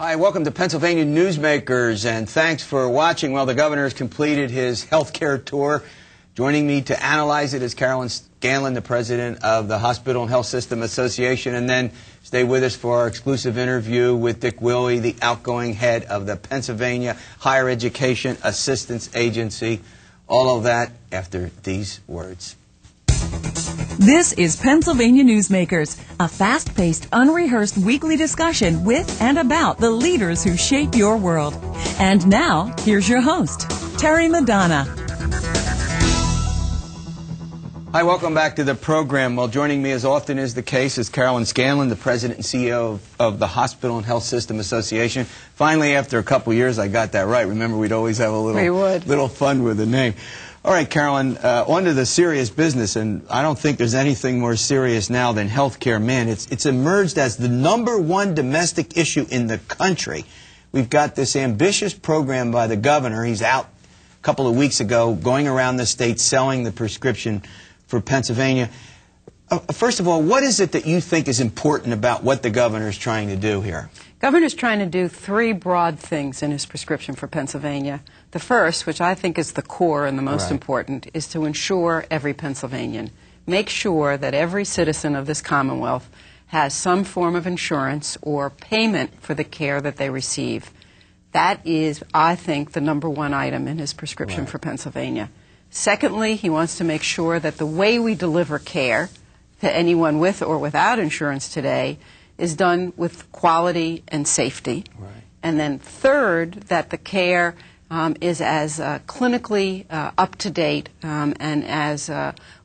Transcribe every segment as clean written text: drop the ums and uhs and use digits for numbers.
Hi, welcome to Pennsylvania Newsmakers, and thanks for watching. Well, the governor has completed his healthcare tour. Joining me to analyze it is Carolyn Scanlan, the president of the Hospital and Health System Association, and then stay with us for our exclusive interview with Dick Willey, the outgoing head of the Pennsylvania Higher Education Assistance Agency. All of that after these words. This is Pennsylvania Newsmakers, a fast-paced, unrehearsed weekly discussion with and about the leaders who shape your world. And now, here's your host, Terry Madonna. Hi, welcome back to the program. Well, joining me as often is the case is Carolyn Scanlan, the president and CEO of the Hospital and Health System Association. Finally, after a couple years, I got that right. Remember, we'd always have a little fun with the name. All right, Carolyn, on to the serious business, and I don't think there's anything more serious now than health care. Man, it's emerged as the #1 domestic issue in the country. We've got this ambitious program by the governor. He's out a couple of weeks ago going around the state selling the prescription for Pennsylvania. First of all, what is it that you think is important about what the governor is trying to do here? Governor's trying to do three broad things in his prescription for Pennsylvania. The first, which I think is the core and the most important, is to ensure every Pennsylvanian. Make sure that every citizen of this Commonwealth has some form of insurance or payment for the care that they receive. That is, I think, the #1 item in his prescription for Pennsylvania. Secondly, he wants to make sure that the way we deliver care to anyone with or without insurance today is done with quality and safety. Right. And then third, that the care is as clinically up-to-date and as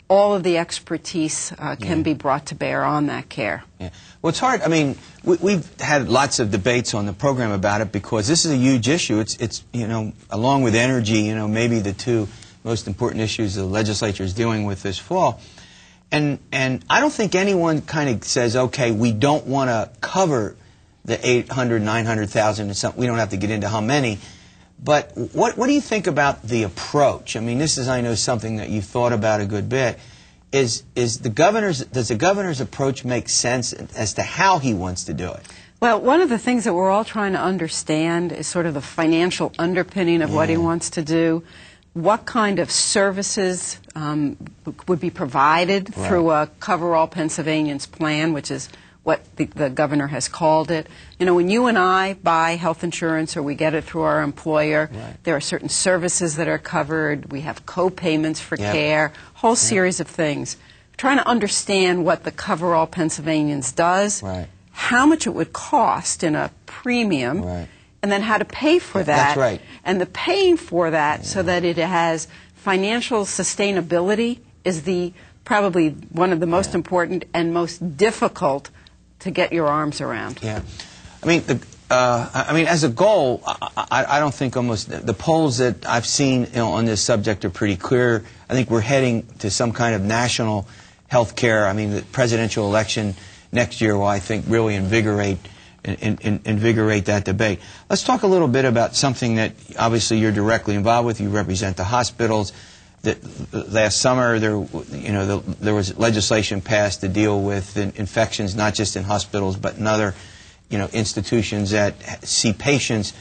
all of the expertise can be brought to bear on that care. Yeah. Well, it's hard. I mean, we've had lots of debates on the program about it because this is a huge issue. It's you know, along with energy, you know, maybe the two most important issues the legislature is dealing with this fall. And I don't think anyone kind of says, okay, we don't want to cover the 800, 900,000 and something. We don't have to get into how many. But what do you think about the approach? I mean, this is, I know, something that you've thought about a good bit. Does the governor's approach make sense as to how he wants to do it? Well, one of the things that we're all trying to understand is sort of the financial underpinning of what he wants to do. What kind of services would be provided through a Cover All Pennsylvanians plan, which is what the governor has called it. You know, when you and I buy health insurance or we get it through our employer, there are certain services that are covered. We have co-payments for care, whole series of things. We're trying to understand what the Cover All Pennsylvanians does, how much it would cost in a premium, and then how to pay for that, and the paying for that so that it has financial sustainability is the probably one of the most important and most difficult to get your arms around. Yeah, I mean, as a goal, I don't think almost the polls that I've seen on this subject are pretty clear. I think we're heading to some kind of national health care. I mean, the presidential election next year will, I think, really invigorate that debate. Let's talk a little bit about something that obviously you're directly involved with. You represent the hospitals. Last summer, there was legislation passed to deal with infections, not just in hospitals, but in other, institutions that see patients.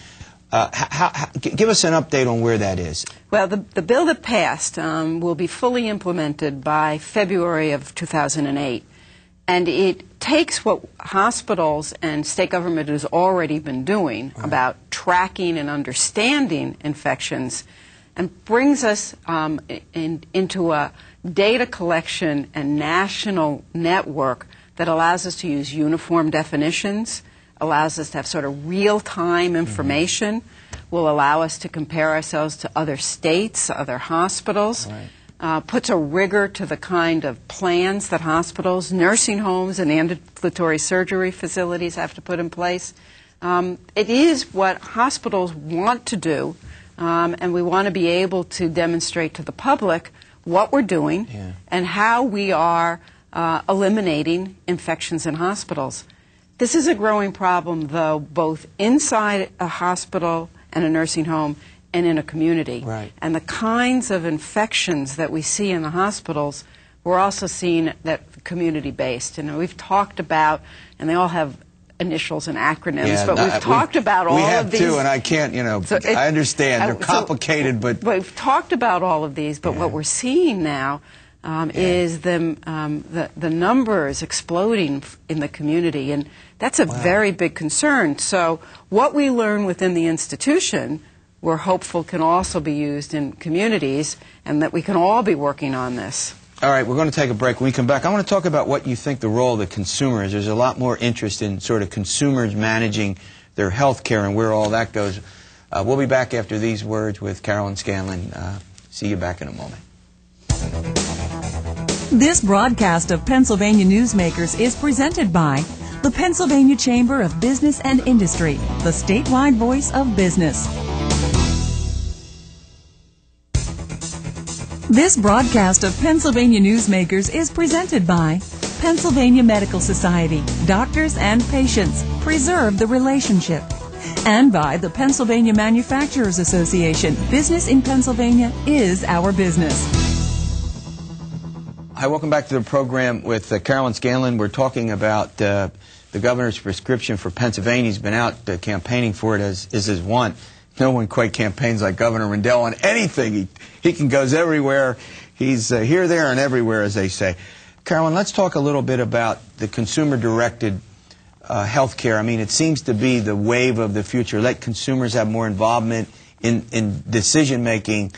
Give us an update on where that is. Well, the bill that passed will be fully implemented by February of 2008. And it takes what hospitals and state government has already been doing about tracking and understanding infections and brings us into a data collection and national network that allows us to use uniform definitions, allows us to have sort of real-time information, will allow us to compare ourselves to other states, other hospitals. Right. Puts a rigor to the kind of plans that hospitals, nursing homes, and ambulatory surgery facilities have to put in place. It is what hospitals want to do, and we want to be able to demonstrate to the public what we're doing and how we are eliminating infections in hospitals. This is a growing problem, though, both inside a hospital and a nursing home and in a community. Right. And the kinds of infections that we see in the hospitals, we're also seeing that community-based. And we've talked about, and they all have initials and acronyms, yeah, but we've talked about all of these. We have too, and I can't, you know, so I understand they're complicated, so, but we've talked about all of these. But what we're seeing now is the numbers exploding in the community, and that's a very big concern. So what we learn within the institution, we're hopeful can also be used in communities, and that we can all be working on this. All right, we're going to take a break. When we come back, I want to talk about what you think the role of the consumer is. There's a lot more interest in sort of consumers managing their health care and where all that goes. We'll be back after these words with Carolyn Scanlan. See you back in a moment. This broadcast of Pennsylvania Newsmakers is presented by the Pennsylvania Chamber of Business and Industry, the statewide voice of business. This broadcast of Pennsylvania Newsmakers is presented by Pennsylvania Medical Society. Doctors and patients, preserve the relationship. And by the Pennsylvania Manufacturers Association. Business in Pennsylvania is our business. Hi, welcome back to the program with Carolyn Scanlan. We're talking about the governor's prescription for Pennsylvania. He's been out campaigning for it, as is his want. No one quite campaigns like Governor Rendell on anything. He goes everywhere. He's here, there, and everywhere, as they say. Carolyn, let's talk a little bit about the consumer-directed health care. I mean, it seems to be the wave of the future. Let consumers have more involvement in decision-making.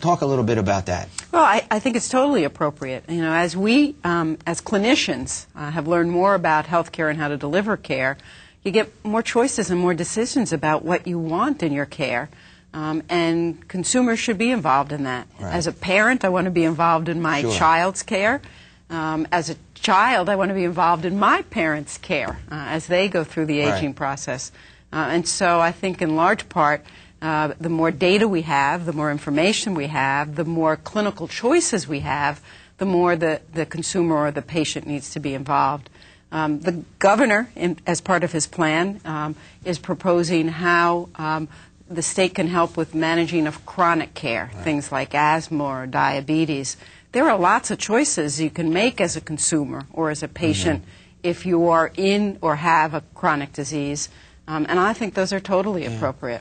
Talk a little bit about that. Well, I think it's totally appropriate. You know, as we, as clinicians, have learned more about health care and how to deliver care, you get more choices and more decisions about what you want in your care, and consumers should be involved in that. Right. As a parent, I want to be involved in my child's care. As a child, I want to be involved in my parents' care as they go through the aging process. And so I think in large part, the more data we have, the more information we have, the more clinical choices we have, the more the consumer or the patient needs to be involved. The governor, as part of his plan, is proposing how the state can help with managing of chronic care, things like asthma or diabetes. There are lots of choices you can make as a consumer or as a patient if you are in or have a chronic disease, and I think those are totally appropriate.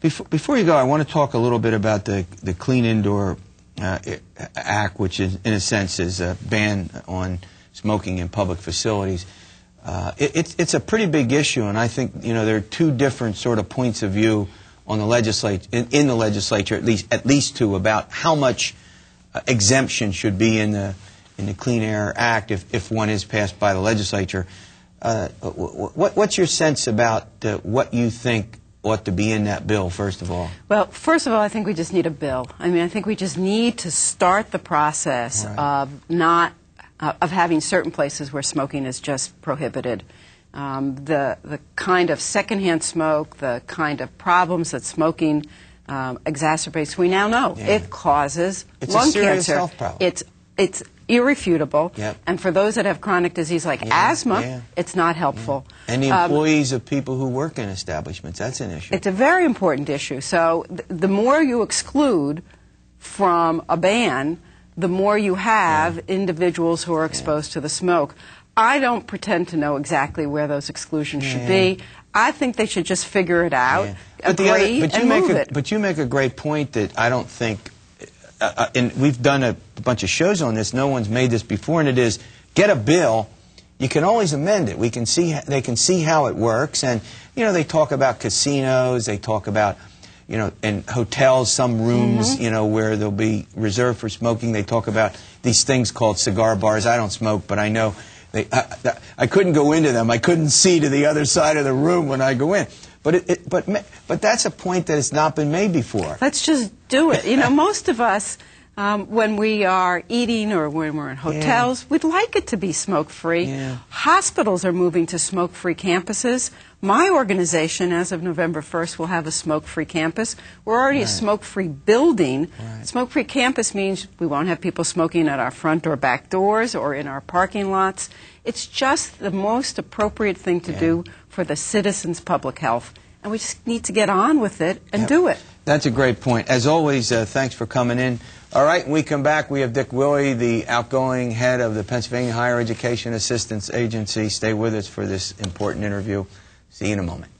Before you go, I want to talk a little bit about the Clean Indoor Act, which is, in a sense is a ban on smoking in public facilities. It's a pretty big issue, and I think, you know, there are two different sort of points of view on the legislature, in the legislature at least two, about how much exemption should be in the Clean Air Act if one is passed by the legislature. What's your sense about what you think ought to be in that bill, first of all? Well, first of all, I think we just need a bill. I mean, I think we just need to start the process of having certain places where smoking is just prohibited. The kind of secondhand smoke, the kind of problems that smoking exacerbates, we now know. Yeah. It causes lung cancer. It's a serious health problem. It's irrefutable. Yep. And for those that have chronic disease like asthma, it's not helpful. Yeah. And the employees of people who work in establishments, that's an issue. It's a very important issue. So the more you exclude from a ban, the more you have individuals who are exposed to the smoke. I don't pretend to know exactly where those exclusions should be. I think they should just figure it out, agree, and move it. But you make a great point that I don't think, and we've done a bunch of shows on this, no one's made this before, and it is, get a bill, you can always amend it. They can see how it works, and, you know, they talk about casinos, they talk about, you know, in hotels, some rooms, you know, where they'll be reserved for smoking. They talk about these things called cigar bars. I don't smoke, but I know I couldn't go into them. I couldn't see to the other side of the room when I go in. But but that's a point that has not been made before. Let's just do it. You know, most of us, when we are eating or when we're in hotels, we'd like it to be smoke-free. Yeah. Hospitals are moving to smoke-free campuses. My organization, as of November 1st, will have a smoke-free campus. We're already a smoke-free building. Right. Smoke-free campus means we won't have people smoking at our front or back doors or in our parking lots. It's just the most appropriate thing to do for the citizens' public health. And we just need to get on with it and do it. That's a great point. As always, thanks for coming in. All right, when we come back, we have Dick Willey, the outgoing head of the Pennsylvania Higher Education Assistance Agency. Stay with us for this important interview. See you in a moment.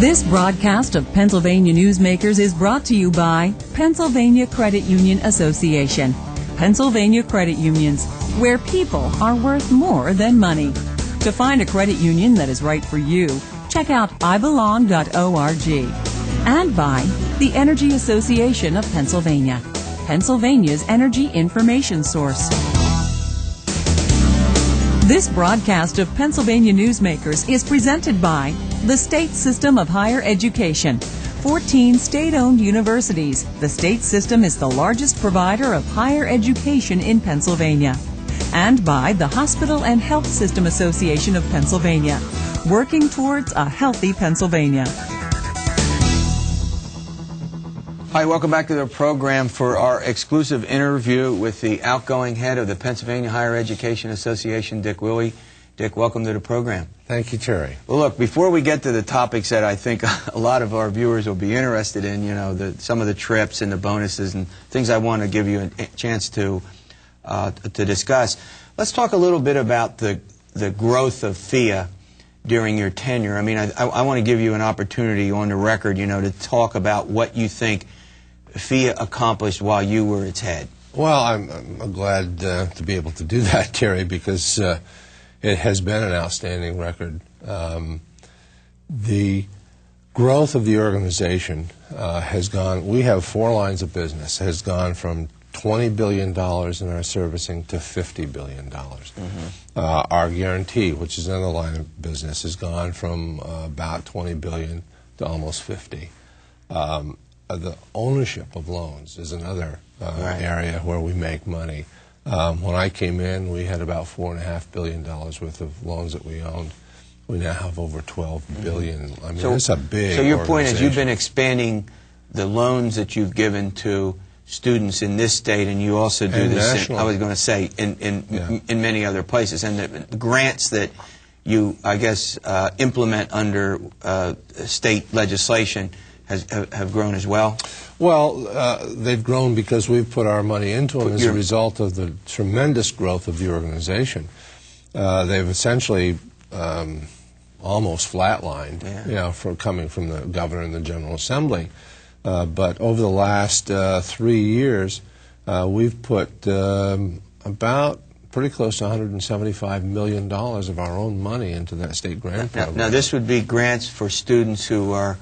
This broadcast of Pennsylvania Newsmakers is brought to you by Pennsylvania Credit Union Association. Pennsylvania Credit Unions, where people are worth more than money. To find a credit union that is right for you, check out ibelong.org. And by the Energy Association of Pennsylvania, Pennsylvania's energy information source. This broadcast of Pennsylvania Newsmakers is presented by the State System of Higher Education. 14 state-owned universities, the state system is the largest provider of higher education in Pennsylvania. And by the Hospital and Health System Association of Pennsylvania, working towards a healthy Pennsylvania. Hi, welcome back to the program for our exclusive interview with the outgoing head of the Pennsylvania Higher Education Association, Dick Willey. Dick, welcome to the program. Thank you, Terry. Well, look, before we get to the topics that I think a lot of our viewers will be interested in, you know, some of the trips and the bonuses and things I want to give you a chance to discuss, let's talk a little bit about the growth of FIA during your tenure. I mean, I want to give you an opportunity on the record, you know, to talk about what you think FIA accomplished while you were its head. Well, I'm glad to be able to do that, Terry, because it has been an outstanding record. The growth of the organization has gone, we have four lines of business, has gone from $20 billion in our servicing to $50 billion. Our guarantee, which is another line of business, has gone from about $20 billion to almost 50. The ownership of loans is another area where we make money. When I came in, we had about $4.5 billion worth of loans that we owned. We now have over $12 billion. I mean, that's a big. So your point is you've been expanding the loans that you've given to students in this state, and you also do this, I was going to say, in many other places. And the grants that you, I guess, implement under state legislation have grown as well? Well, they've grown because we've put our money into them as a result of the tremendous growth of the organization. They've essentially almost flatlined, you know, for coming from the governor and the General Assembly. But over the last 3 years, we've put about pretty close to $175 million of our own money into that state grant program. Now, this would be grants for students who are,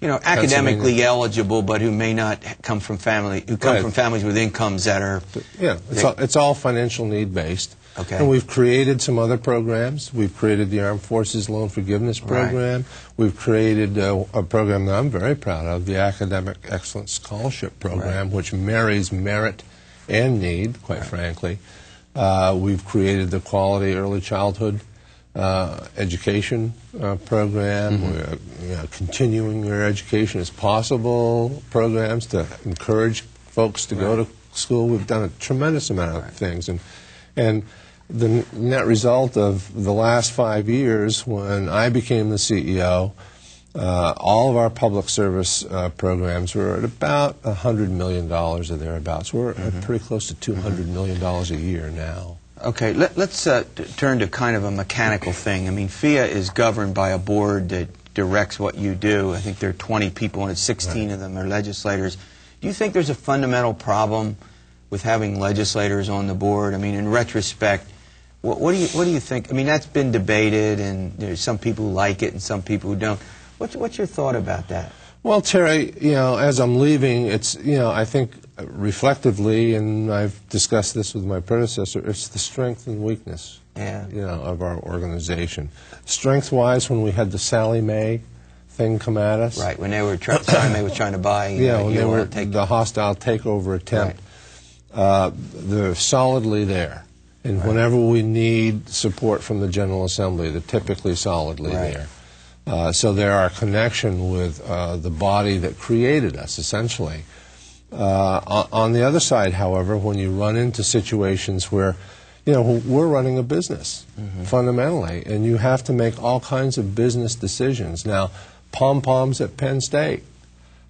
you know, academically eligible, but who may not come from families with incomes that are. Yeah, it's all financial need based. Okay. And we've created some other programs. We've created the Armed Forces Loan Forgiveness Program. We've created a program that I'm very proud of, the Academic Excellence Scholarship Program, which marries merit and need, quite frankly. We've created the Quality Early Childhood Education Program. We're continuing your education as possible programs to encourage folks to go to school. We've done a tremendous amount of things. And the net result of the last 5 years, when I became the CEO, all of our public service programs were at about $100 million or thereabouts. We're at pretty close to $200 million a year now. Okay, let's turn to kind of a mechanical thing. I mean, FIA is governed by a board that directs what you do. I think there are 20 people, and 16 of them are legislators. Do you think there's a fundamental problem with having legislators on the board? I mean, in retrospect, what do you think? I mean, that's been debated, and there's some people who like it and some people who don't. What's your thought about that? Well, Terry, you know, as I'm leaving, it's, you know, I think reflectively, and I've discussed this with my predecessor, it's the strength and weakness, you know, of our organization. Strength-wise, when we had the Sallie Mae thing come at us, when they were Sallie Mae was trying to buy, when they were the hostile takeover attempt. They're solidly there, and whenever we need support from the General Assembly, they're typically solidly there. So they're our connection with the body that created us, essentially. On the other side, however, when you run into situations where, you know, we're running a business fundamentally, and you have to make all kinds of business decisions. Now, pom-poms at Penn State.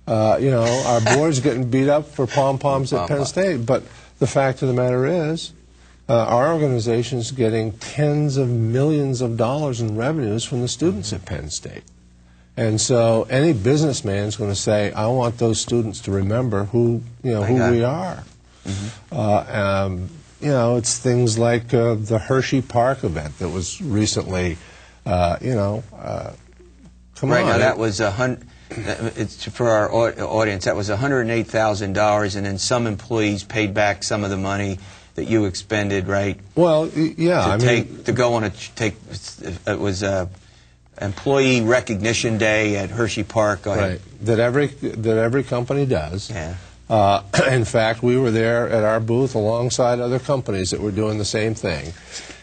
You know, our board's getting beat up for pom-poms at Penn State. But the fact of the matter is, our organization's getting tens of millions of dollars in revenues from the students at Penn State. And so any businessman's going to say, I want those students to remember who, you know, who we are. You know, it's things like the Hershey Park event that was recently, you know, come on. Right now, that was for our audience, that was $108,000, and then some employees paid back some of the money that you expended, right? Well, yeah, it was Employee Recognition Day at Hershey Park. Go ahead. Right, that every company does. Yeah. In fact, we were there at our booth alongside other companies that were doing the same thing.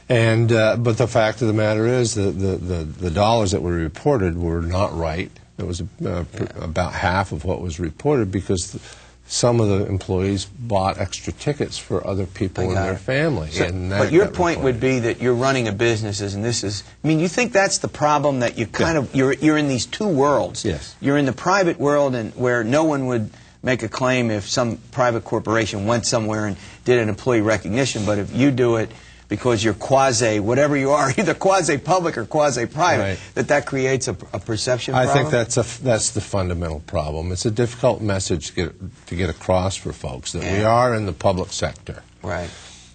And but the fact of the matter is, the dollars that were reported were not right. It was about half of what was reported because some of the employees bought extra tickets for other people in their family. So, and that but your point would be that you're running a business, and this is, I mean, you think that's the problem, that you kind of, you're in these two worlds. Yes. You're in the private world, and where no one would make a claim if some private corporation went somewhere and did an employee recognition, but if you do it because you're quasi, whatever you are, either quasi-public or quasi-private, that creates a perception problem? I think that's the fundamental problem. It's a difficult message to get across for folks, that we are in the public sector. Right.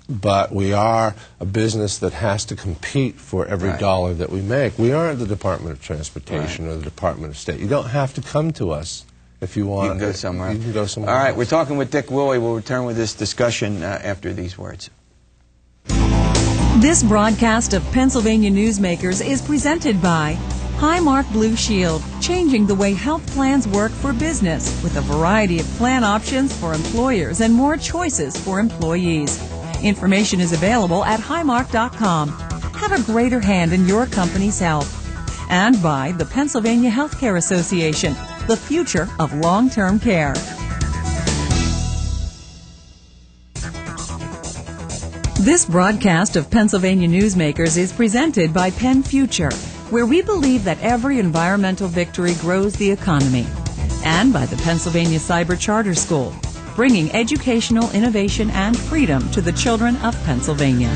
But we are a business that has to compete for every dollar that we make. We aren't the Department of Transportation or the Department of State. You don't have to come to us. If you want, you can go somewhere. You can go somewhere. All right, we're talking with Dick Willey. We'll return with this discussion after these words. This broadcast of Pennsylvania Newsmakers is presented by Highmark Blue Shield, changing the way health plans work for business with a variety of plan options for employers and more choices for employees. Information is available at highmark.com. Have a greater hand in your company's health. And by the Pennsylvania Healthcare Association, the future of long-term care. This broadcast of Pennsylvania Newsmakers is presented by Penn Future, where we believe that every environmental victory grows the economy. And by the Pennsylvania Cyber Charter School, bringing educational innovation and freedom to the children of Pennsylvania.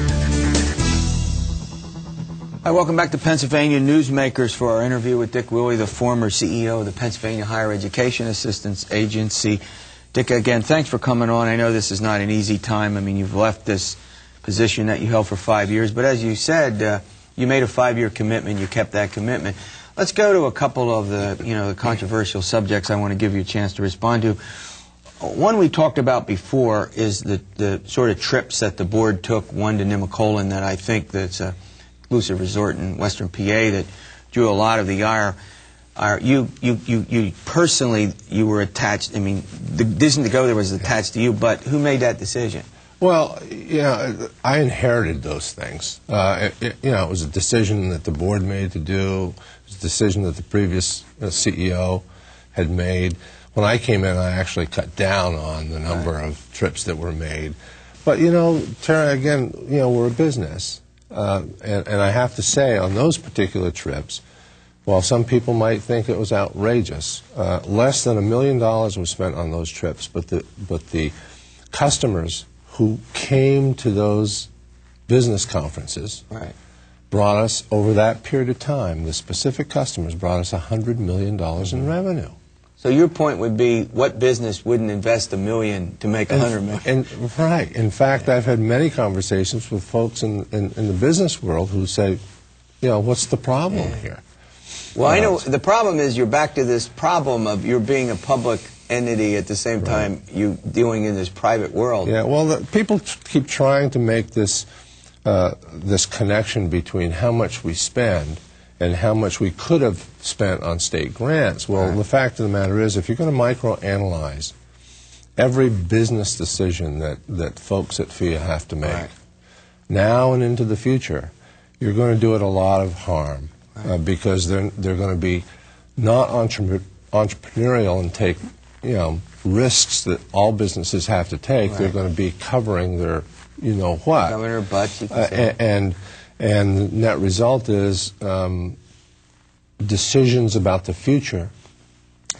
Hi, welcome back to Pennsylvania Newsmakers for our interview with Dick Willey, the former CEO of the Pennsylvania Higher Education Assistance Agency. Dick, again, thanks for coming on. I know this is not an easy time. I mean, you've left this position that you held for 5 years, but as you said, you made a 5-year commitment. You kept that commitment. Let's go to a couple of the, you know, the controversial subjects I want to give you a chance to respond to. One we talked about before is the sort of trips that the board took, one to Nimicolin that I think that's a exclusive resort in Western PA that drew a lot of the ire. You personally, you were attached. I mean, the decision to go there was attached to you, but who made that decision? Well, you know, I inherited those things. You know, it was a decision that the board made to do. It was a decision that the previous CEO had made. When I came in, I actually cut down on the number of trips that were made. But, you know, Terry, again, you know, we're a business. And I have to say, on those particular trips, while some people might think it was outrageous, less than $1 million was spent on those trips. But the customers who came to those business conferences brought us, over that period of time, the specific customers brought us $100 million in revenue. So your point would be, what business wouldn't invest $1 million to make $100 million? And, in fact, I've had many conversations with folks in the business world who say, you know, what's the problem here? Well, I know the problem is you're back to this problem of you're being a public entity at the same time you're dealing in this private world. Yeah, well, people keep trying to make this, this connection between how much we spend and how much we could have spent on state grants. Well, the fact of the matter is, if you're going to microanalyze every business decision that folks at FIA have to make, now and into the future, you're going to do it a lot of harm because they're going to be not entrepreneurial and take, you know, risks that all businesses have to take. They're going to be covering their, you know what, covering their butts. You can say. And the net result is decisions about the future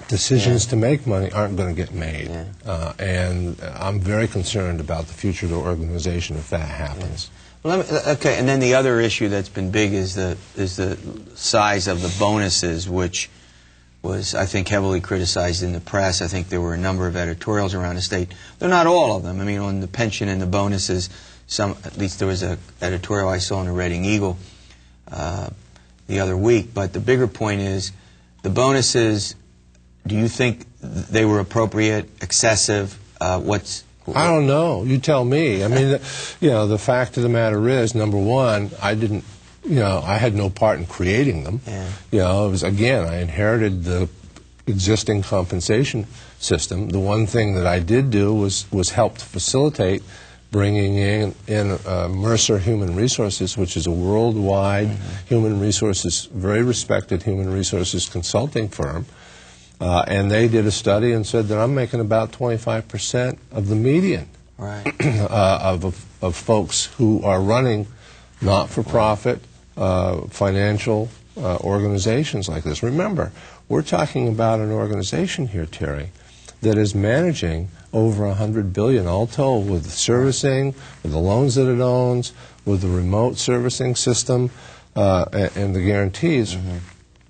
Decisions to make money aren't going to get made. Yeah. And I'm very concerned about the future of the organization if that happens. Yeah. Well, okay, and then the other issue that's been big is the size of the bonuses, which was, I think, heavily criticized in the press. I think there were a number of editorials around the state. They're not all of them. I mean, on the pension and the bonuses, some, at least there was an editorial I saw in the Reading Eagle the other week. But the bigger point is the bonuses, do you think they were appropriate, excessive? I don't know. You tell me. I mean, you know, the fact of the matter is, number one, I didn't, you know, I had no part in creating them. Yeah. You know, it was, again, I inherited the existing compensation system. The one thing that I did do was help to facilitate bringing in Mercer Human Resources, which is a worldwide human resources, very respected human resources consulting firm. And they did a study and said that I'm making about 25% of the median of folks who are running not-for-profit financial organizations like this. Remember, we're talking about an organization here, Terry, that is managing over $100 billion all told with the servicing, with the loans that it owns, with the remote servicing system and the guarantees,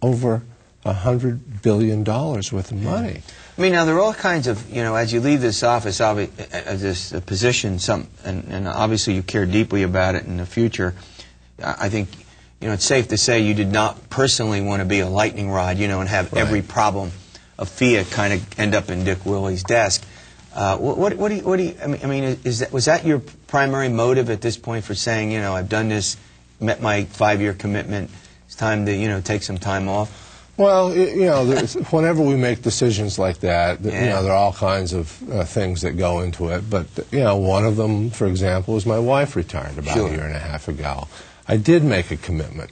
over $100 billion worth of money. I mean, now there are all kinds of, you know, as you leave this office, this position, and obviously you care deeply about it in the future. I think, you know, it's safe to say you did not personally want to be a lightning rod, you know, and have every problem of FIA kind of end up in Dick Willey's desk. What do you? I mean, was that your primary motive at this point for saying, you know, I've done this, met my 5-year commitment. It's time to, you know, take some time off. Well, you know, whenever we make decisions like that, you know, there are all kinds of things that go into it. But, you know, one of them, for example, is my wife retired about a year and a half ago. I did make a commitment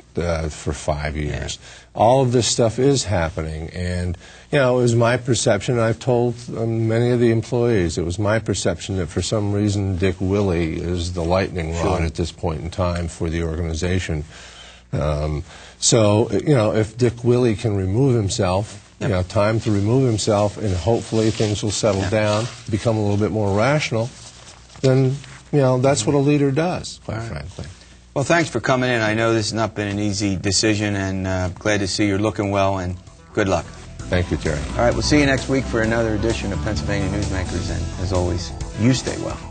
for 5 years. Yeah. All of this stuff is happening. And, you know, it was my perception, I've told many of the employees, it was my perception that for some reason Dick Willey is the lightning rod at this point in time for the organization. So, you know, if Dick Willey can remove himself, you know, time to remove himself, and hopefully things will settle down, become a little bit more rational, then, you know, that's what a leader does, quite frankly. Well, thanks for coming in. I know this has not been an easy decision, and glad to see you're looking well, and good luck. Thank you, Terry. All right, we'll see you next week for another edition of Pennsylvania Newsmakers, and as always, you stay well.